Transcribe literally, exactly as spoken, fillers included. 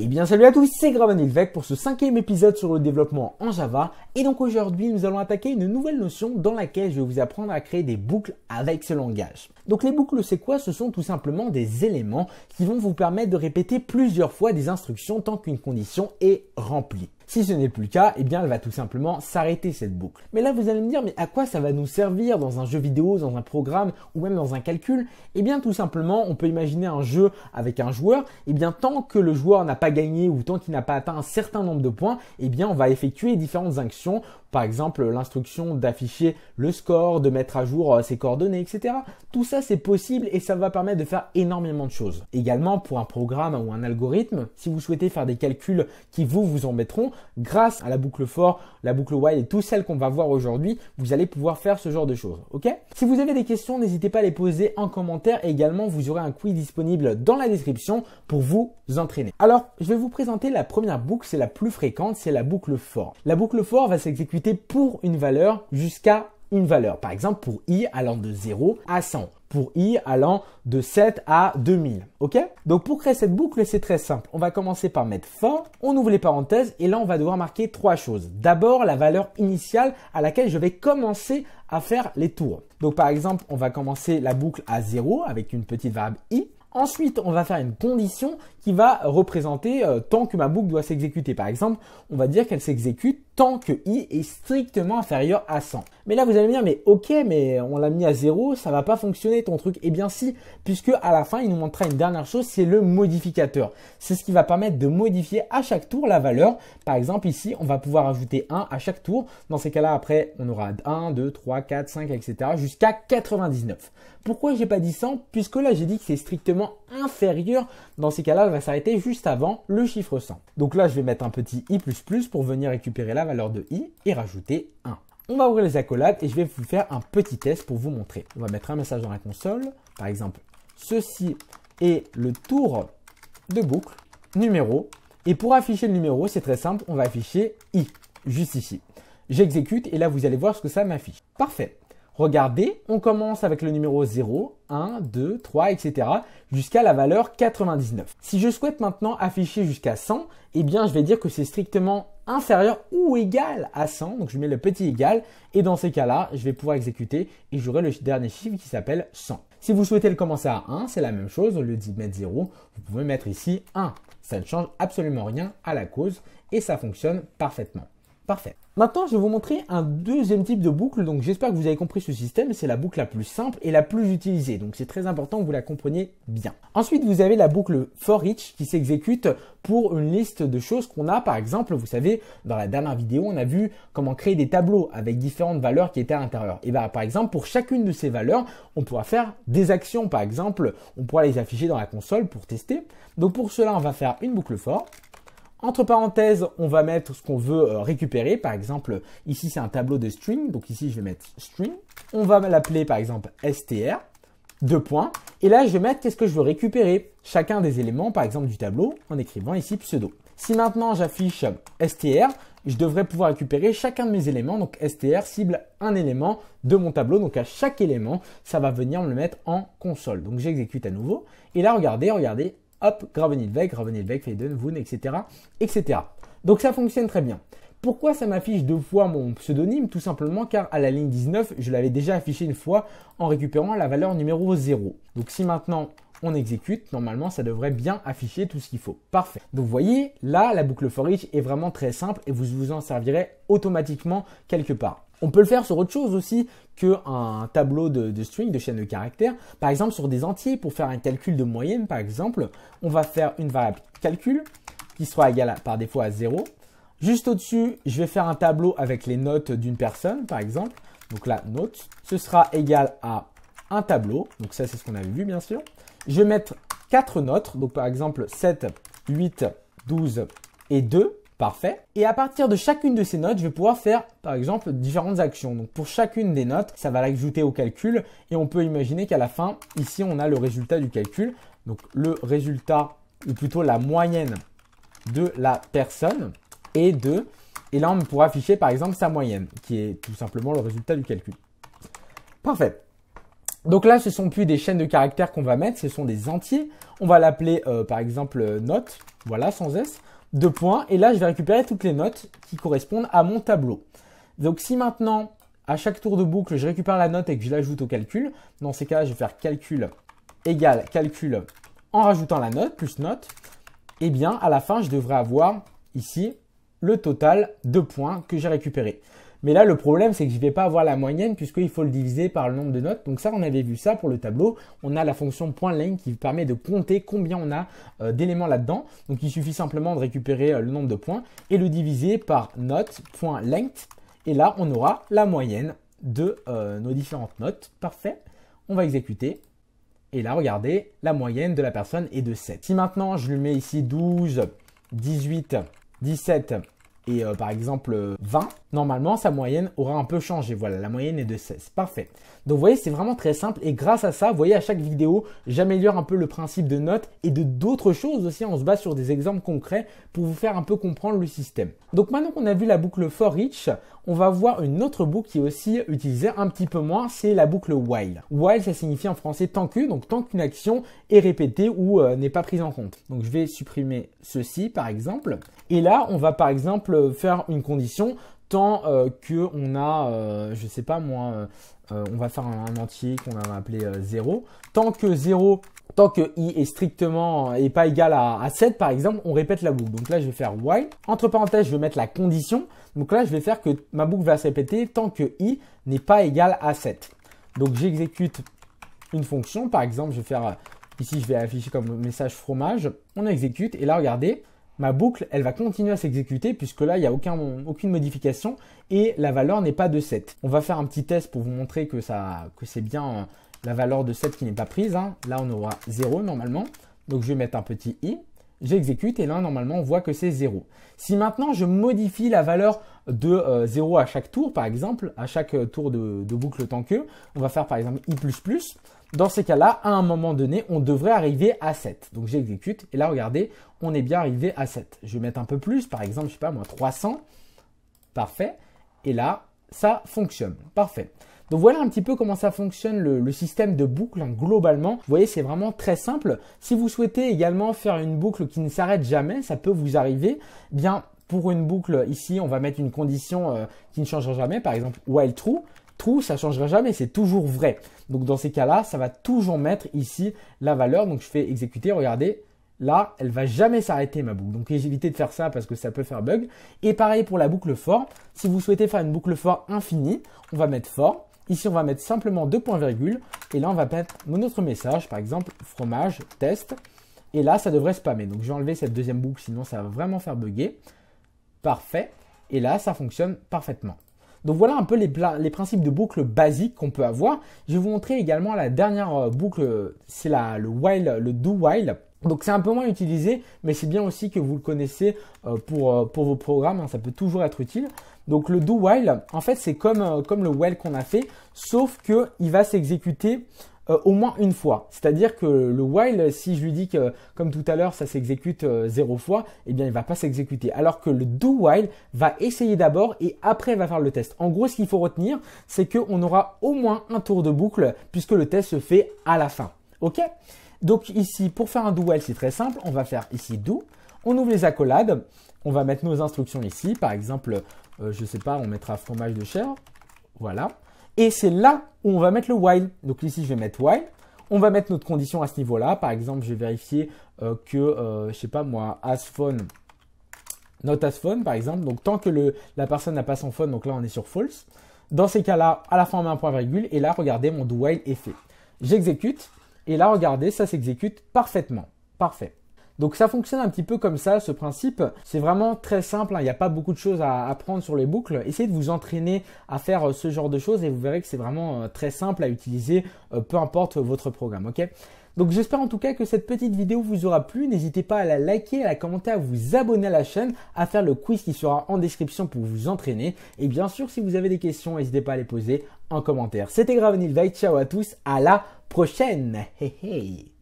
Et bien salut à tous, c'est gravenilvec pour ce cinquième épisode sur le développement en Java. Et donc aujourd'hui, nous allons attaquer une nouvelle notion dans laquelle je vais vous apprendre à créer des boucles avec ce langage. Donc les boucles, c'est quoi? Ce sont tout simplement des éléments qui vont vous permettre de répéter plusieurs fois des instructions tant qu'une condition est remplie. Si ce n'est plus le cas, eh bien elle va tout simplement s'arrêter cette boucle. Mais là vous allez me dire, mais à quoi ça va nous servir dans un jeu vidéo, dans un programme ou même dans un calcul? Eh bien tout simplement, on peut imaginer un jeu avec un joueur, eh bien tant que le joueur n'a pas gagné ou tant qu'il n'a pas atteint un certain nombre de points, eh bien on va effectuer différentes actions, par exemple l'instruction d'afficher le score, de mettre à jour ses coordonnées, et cetera. Tout ça c'est possible et ça va permettre de faire énormément de choses. Également pour un programme ou un algorithme, si vous souhaitez faire des calculs qui vous vous embêteront, grâce à la boucle for, la boucle while et toutes celles qu'on va voir aujourd'hui, vous allez pouvoir faire ce genre de choses. Ok? Si vous avez des questions, n'hésitez pas à les poser en commentaire. Et également, vous aurez un quiz disponible dans la description pour vous entraîner. Alors, je vais vous présenter la première boucle, c'est la plus fréquente, c'est la boucle for. La boucle for va s'exécuter pour une valeur jusqu'à une valeur. Par exemple, pour i allant de zéro à cent. Pour i allant de sept à deux mille, ok? Donc pour créer cette boucle, c'est très simple. On va commencer par mettre for, on ouvre les parenthèses et là on va devoir marquer trois choses. D'abord la valeur initiale à laquelle je vais commencer à faire les tours. Donc par exemple, on va commencer la boucle à zéro avec une petite variable i. Ensuite, on va faire une condition qui va représenter euh, tant que ma boucle doit s'exécuter. Par exemple, on va dire qu'elle s'exécute tant que i est strictement inférieur à cent. Mais là, vous allez me dire, mais ok, mais on l'a mis à zéro, ça va pas fonctionner ton truc. Eh bien si, puisque à la fin, il nous montrera une dernière chose, c'est le modificateur. C'est ce qui va permettre de modifier à chaque tour la valeur. Par exemple, ici, on va pouvoir ajouter un à chaque tour. Dans ces cas-là, après, on aura un, deux, trois, quatre, cinq, et cetera jusqu'à quatre-vingt-dix-neuf. Pourquoi j'ai pas dit cent? Puisque là, j'ai dit que c'est strictement inférieur. Dans ces cas-là, elle va s'arrêter juste avant le chiffre cent. Donc là, je vais mettre un petit i plus plus pour venir récupérer la valeur de i et rajouter un. On va ouvrir les accolades et je vais vous faire un petit test pour vous montrer. On va mettre un message dans la console. Par exemple, ceci est le tour de boucle numéro. Et pour afficher le numéro, c'est très simple. On va afficher i, juste ici. J'exécute et là, vous allez voir ce que ça m'affiche. Parfait. Regardez, on commence avec le numéro zéro, un, deux, trois, et cetera jusqu'à la valeur quatre-vingt-dix-neuf. Si je souhaite maintenant afficher jusqu'à cent, eh bien je vais dire que c'est strictement inférieur ou égal à cent. Donc je mets le petit égal et dans ces cas-là, je vais pouvoir exécuter et j'aurai le dernier chiffre qui s'appelle cent. Si vous souhaitez le commencer à un, c'est la même chose. Au lieu d'y mettre zéro, vous pouvez mettre ici un. Ça ne change absolument rien à la cause et ça fonctionne parfaitement. Parfait. Maintenant, je vais vous montrer un deuxième type de boucle. Donc, j'espère que vous avez compris ce système. C'est la boucle la plus simple et la plus utilisée. Donc, c'est très important que vous la compreniez bien. Ensuite, vous avez la boucle FOREACH qui s'exécute pour une liste de choses qu'on a. Par exemple, vous savez, dans la dernière vidéo, on a vu comment créer des tableaux avec différentes valeurs qui étaient à l'intérieur. Et bien, par exemple, pour chacune de ces valeurs, on pourra faire des actions. Par exemple, on pourra les afficher dans la console pour tester. Donc, pour cela, on va faire une boucle FOR. Entre parenthèses, on va mettre ce qu'on veut récupérer. Par exemple, ici, c'est un tableau de string. Donc ici, je vais mettre string. On va l'appeler, par exemple, str, deux points. Et là, je vais mettre qu'est-ce que je veux récupérer. Chacun des éléments, par exemple, du tableau, en écrivant ici pseudo. Si maintenant, j'affiche str, je devrais pouvoir récupérer chacun de mes éléments. Donc str cible un élément de mon tableau. Donc à chaque élément, ça va venir me le mettre en console. Donc j'exécute à nouveau. Et là, regardez, regardez. Hop, gravenilvec, gravenilvec, Faden, Voon, et cetera, et cetera. Donc ça fonctionne très bien. Pourquoi ça m'affiche deux fois mon pseudonyme? Tout simplement car à la ligne dix-neuf, je l'avais déjà affiché une fois en récupérant la valeur numéro zéro. Donc si maintenant on exécute, normalement ça devrait bien afficher tout ce qu'il faut. Parfait. Donc vous voyez, là la boucle FOREACH est vraiment très simple et vous vous en servirez automatiquement quelque part. On peut le faire sur autre chose aussi qu'un tableau de, de string, de chaîne de caractères. Par exemple, sur des entiers, pour faire un calcul de moyenne, par exemple, on va faire une variable calcul qui sera égale à, par défaut à zéro. Juste au-dessus, je vais faire un tableau avec les notes d'une personne, par exemple. Donc là, notes, ce sera égal à un tableau. Donc ça, c'est ce qu'on avait vu, bien sûr. Je vais mettre quatre notes. Donc par exemple, sept, huit, douze et deux. Parfait. Et à partir de chacune de ces notes, je vais pouvoir faire, par exemple, différentes actions. Donc, pour chacune des notes, ça va l'ajouter au calcul. Et on peut imaginer qu'à la fin, ici, on a le résultat du calcul. Donc, le résultat, ou plutôt la moyenne de la personne et de... Et là, on pourra afficher, par exemple, sa moyenne, qui est tout simplement le résultat du calcul. Parfait. Donc là, ce ne sont plus des chaînes de caractères qu'on va mettre, ce sont des entiers. On va l'appeler, euh, par exemple, note. voilà, sans S, de points, et là je vais récupérer toutes les notes qui correspondent à mon tableau. Donc si maintenant, à chaque tour de boucle, je récupère la note et que je l'ajoute au calcul, dans ces cas-là, je vais faire calcul égale calcul en rajoutant la note, plus note, et bien à la fin, je devrais avoir ici le total de points que j'ai récupéré. Mais là, le problème, c'est que je ne vais pas avoir la moyenne puisqu'il faut le diviser par le nombre de notes. Donc ça, on avait vu ça pour le tableau. On a la fonction .len qui permet de compter combien on a euh, d'éléments là-dedans. Donc il suffit simplement de récupérer euh, le nombre de points et le diviser par note.length. Et là, on aura la moyenne de euh, nos différentes notes. Parfait. On va exécuter. Et là, regardez, la moyenne de la personne est de sept. Si maintenant, je lui mets ici douze, dix-huit, dix-sept... et euh, par exemple vingt, normalement sa moyenne aura un peu changé. Voilà, la moyenne est de seize. Parfait. Donc vous voyez, c'est vraiment très simple et grâce à ça, vous voyez, à chaque vidéo, j'améliore un peu le principe de notes et de d'autres choses aussi. On se base sur des exemples concrets pour vous faire un peu comprendre le système. Donc maintenant qu'on a vu la boucle FOREACH, on va voir une autre boucle qui est aussi utilisée un petit peu moins, c'est la boucle WHILE. WHILE, ça signifie en français tant que, donc tant qu'une action est répétée ou euh, n'est pas prise en compte. Donc je vais supprimer ceci par exemple. Et là, on va par exemple faire une condition tant euh, que on a, euh, je sais pas moi, euh, on va faire un, un entier qu'on va appeler euh, zéro. Tant que zéro, tant que i est strictement et pas égal à, à sept par exemple, on répète la boucle. Donc là, je vais faire while. Entre parenthèses, je vais mettre la condition. Donc là, je vais faire que ma boucle va se répéter tant que i n'est pas égal à sept. Donc j'exécute une fonction. Par exemple, je vais faire, ici, je vais afficher comme message fromage. On exécute et là, regardez. Ma boucle, elle va continuer à s'exécuter puisque là, il n'y a aucun, aucune modification et la valeur n'est pas de sept. On va faire un petit test pour vous montrer que, ça, que c'est bien euh, la valeur de sept qui n'est pas prise. Hein. Là, on aura zéro normalement. Donc, je vais mettre un petit i. J'exécute et là, normalement, on voit que c'est zéro. Si maintenant, je modifie la valeur de euh, zéro à chaque tour, par exemple, à chaque euh, tour de, de boucle tant que, on va faire par exemple i plus plus. Dans ces cas-là, à un moment donné, on devrait arriver à sept. Donc, j'exécute. Et là, regardez, on est bien arrivé à sept. Je vais mettre un peu plus. Par exemple, je sais pas, moi, trois cents. Parfait. Et là, ça fonctionne. Parfait. Donc, voilà un petit peu comment ça fonctionne le, le système de boucle hein, globalement. Vous voyez, c'est vraiment très simple. Si vous souhaitez également faire une boucle qui ne s'arrête jamais, ça peut vous arriver. Bien, pour une boucle ici, on va mettre une condition euh, qui ne changera jamais. Par exemple, while true. True, ça ne changera jamais, c'est toujours vrai. Donc dans ces cas-là, ça va toujours mettre ici la valeur. Donc je fais exécuter, regardez, là, elle ne va jamais s'arrêter ma boucle. Donc évitez de faire ça parce que ça peut faire bug. Et pareil pour la boucle for, si vous souhaitez faire une boucle for infinie, on va mettre for. Ici, on va mettre simplement deux points virgule. Et là, on va mettre notre message, par exemple, fromage, test. Et là, ça devrait spammer. Donc je vais enlever cette deuxième boucle, sinon ça va vraiment faire bugger. Parfait. Et là, ça fonctionne parfaitement. Donc voilà un peu les, les principes de boucle basiques qu'on peut avoir. Je vais vous montrer également la dernière boucle, c'est le while, le do while. Donc c'est un peu moins utilisé, mais c'est bien aussi que vous le connaissez pour, pour vos programmes, ça peut toujours être utile. Donc le do while, en fait c'est comme, comme le while qu'on a fait, sauf qu'il va s'exécuter Euh, au moins une fois. C'est-à-dire que le while, si je lui dis que, comme tout à l'heure, ça s'exécute euh, zéro fois, eh bien, il ne va pas s'exécuter. Alors que le do while va essayer d'abord et après va faire le test. En gros, ce qu'il faut retenir, c'est qu'on aura au moins un tour de boucle puisque le test se fait à la fin. OK? Donc ici, pour faire un do while, c'est très simple. On va faire ici do. On ouvre les accolades. On va mettre nos instructions ici. Par exemple, euh, je ne sais pas, on mettra fromage de chèvre. Voilà. Et c'est là où on va mettre le while. Donc ici, je vais mettre while. On va mettre notre condition à ce niveau-là. Par exemple, je vais vérifier euh, que, euh, je sais pas moi, has phone, not has phone, par exemple. Donc tant que le, la personne n'a pas son phone, donc là, on est sur false. Dans ces cas-là, à la fin, on met un point virgule. Et là, regardez, mon do while est fait. J'exécute. Et là, regardez, ça s'exécute parfaitement. Parfait. Donc ça fonctionne un petit peu comme ça, ce principe. C'est vraiment très simple, hein. Il n'y a pas beaucoup de choses à apprendre sur les boucles. Essayez de vous entraîner à faire ce genre de choses et vous verrez que c'est vraiment euh, très simple à utiliser, euh, peu importe votre programme, ok ? Donc j'espère en tout cas que cette petite vidéo vous aura plu. N'hésitez pas à la liker, à la commenter, à vous abonner à la chaîne, à faire le quiz qui sera en description pour vous entraîner. Et bien sûr, si vous avez des questions, n'hésitez pas à les poser en commentaire. C'était Gravenilvec, ciao à tous, à la prochaine. Hey, hey.